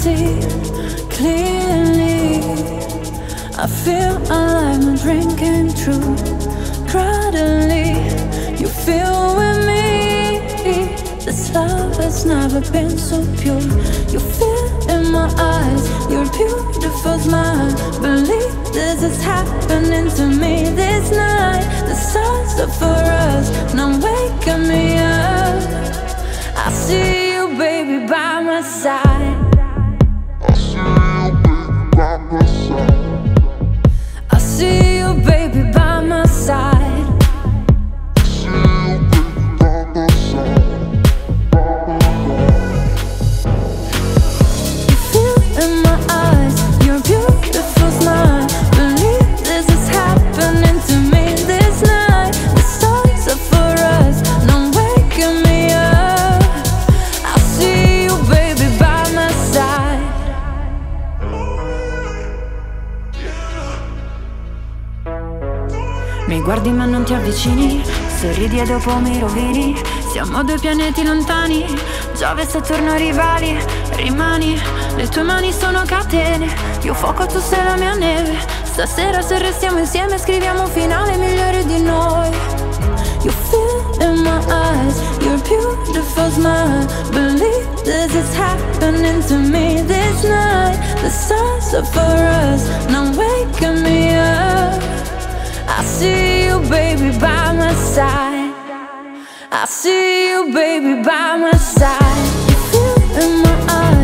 see clearly. I feel alive, I'm drinking through proudly. You feel with me. This love has never been so pure. You feel in my eyes, your beautiful smile. Believe this is happening to me this night. The stars are for us, now waking me up. I see you, baby, by my side. I see you, baby, by my side. I see you, baby, by my side. I see you, baby, by my side. You feel in my eyes your beautiful smile. Believe this is happening to me this night. The stars are for us, now waking me up. I see you, baby, by my side. Mi guardi ma non ti avvicini, sorridi e dopo mi rovini. Siamo due pianeti lontani, Giove e Saturno rivali. Rimani, le tue mani sono catene, io fuoco, tu sei la mia neve. Stasera se restiamo insieme scriviamo un finale migliore di noi. You feel in my eyes your beautiful smile. Believe this is happening to me this night. The stars are for us, now waking me up. I see you, baby, by my side. I see you, baby, by my side. You feel in my eyes.